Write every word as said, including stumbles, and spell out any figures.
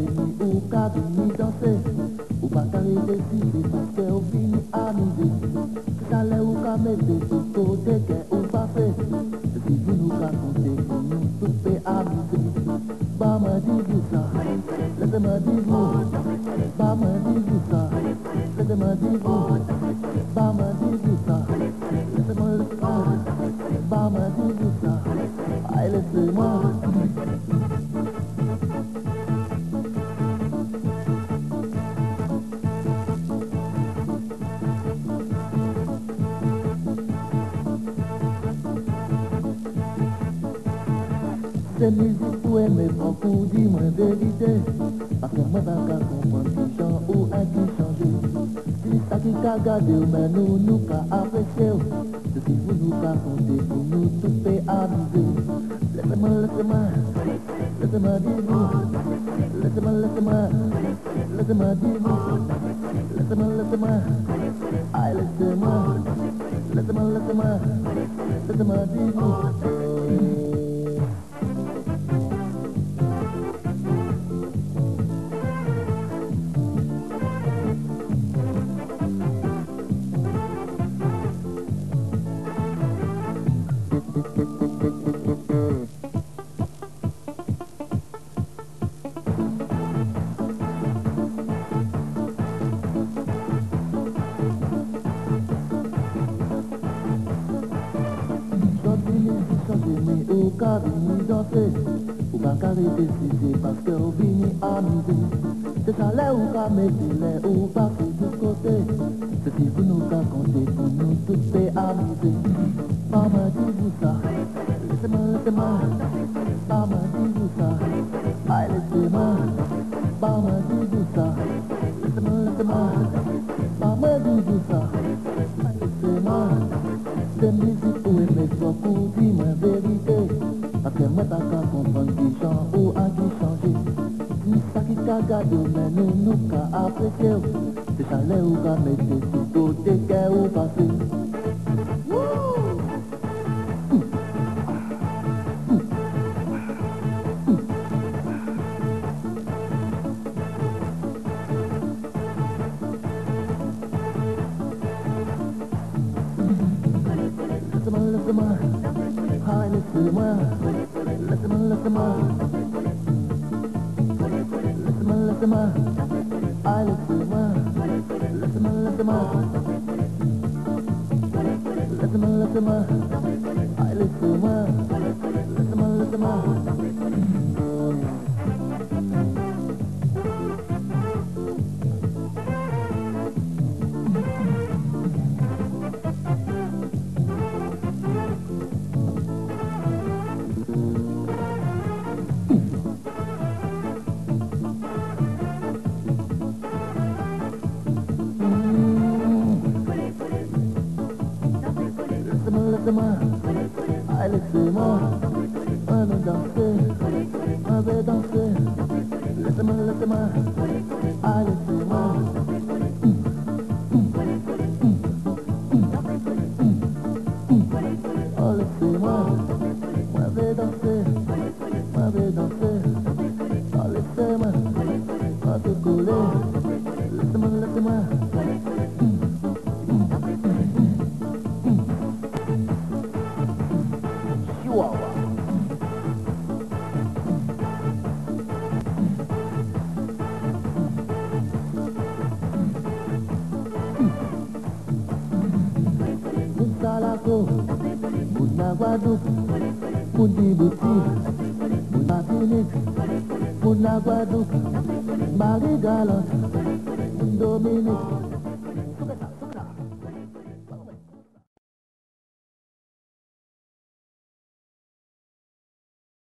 venu au cas de danser, ou pas carré des parce au fini à midi. J'allais au cas des photos des guerres au passé. Si vous nous racontez pour nous souper à midi, bah me dis-vous ça, laissez-moi dis-vous, bah me dis-vous ça, laissez-moi dis-vous, bah me dis-vous ça, laissez-moi dis-vous, bah me dis-vous ça, allez laissez-moi. C'est musique pour aimer beaucoup, dis-moi vérité. Parce que moi, t'as qu'à comprendre qui chante ou un qui change. C'est ça qui t'a gardé, mais nous, nous qu'à apprécier. C'est si vous nous qu'à compter pour nous tous faire amuser. Laissez-moi, laissez-moi, laissez-moi dire-vous. Laissez-moi, laissez-moi, laissez-moi dire-vous. Laissez-moi, laissez-moi, allez, laissez-moi. Laissez-moi, laissez-moi, laissez-moi dire-vous. Au cas de danser, ou pas carré décidé parce que au vini à midi. C'est ça là ou qu'à mettre ou pas de côté. C'est si vous nous racontez pour nous tous faire amuser. Maman dis-vous ça, laissez-moi, laissez-moi. Maman dis-vous ça, allez laissez-moi. Maman dis-vous ça, laissez-moi, laissez-moi. Maman dis-vous ça, laissez-moi. C'est musique pour aimer toi pour dire ma vérité. Parce que moi t'as qu'à comprendre qui chante ou à qui changer. Ni ça qui t'a gardé mais nous nous qu'à apprécier. C'est chaleur ou qu'à mettre sous côté qu'est ou passé. Laissez-moi, ah, laissez-moi, laissez-moi, laissez-moi, laissez-moi, laissez-moi, ah, laissez-moi, laissez-moi, laissez-moi, laissez-moi, laissez-moi, ah, laissez-moi, laissez-moi, laissez-moi. Laissez-moi, laissez-moi, on veut danser, on veut danser. Laissez-moi, laissez-moi, laissez-moi. Oh laissez-moi, on veut danser, on veut danser. Oh laissez-moi, on veut couler. Laissez-moi, laissez-moi. Bounagwadou, Boundibuti, Bounatinik, Bounagwadou, Marie Galante, Dominique.